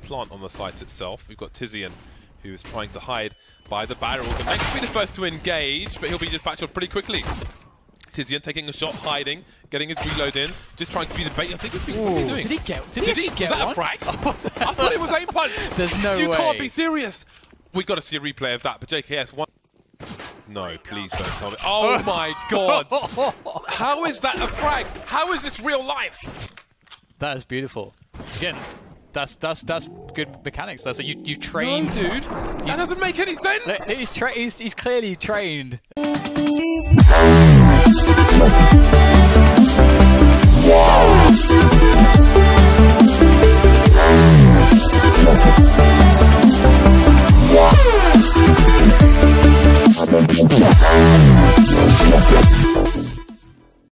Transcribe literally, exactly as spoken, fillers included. the plant on the site itself. We've got Tizian, who's trying to hide by the barrel. The Manx will be the first to engage, but he'll be dispatched pretty quickly. Tizian taking a shot, hiding, getting his reload in, just trying to be the bait. I think he's what he's doing. Did he get? Did, did he, he get? Was that one? A frag? I thought it was aim punch. There's no you way. You can't be serious. We've got to see a replay of that. But J K S one. No, please don't tell me. Oh my God! How is that a frag? How is this real life? That is beautiful. Again, that's that's that's good mechanics. That's it. You you trained, no, dude. You, that doesn't make any sense. He's tra he's, he's clearly trained.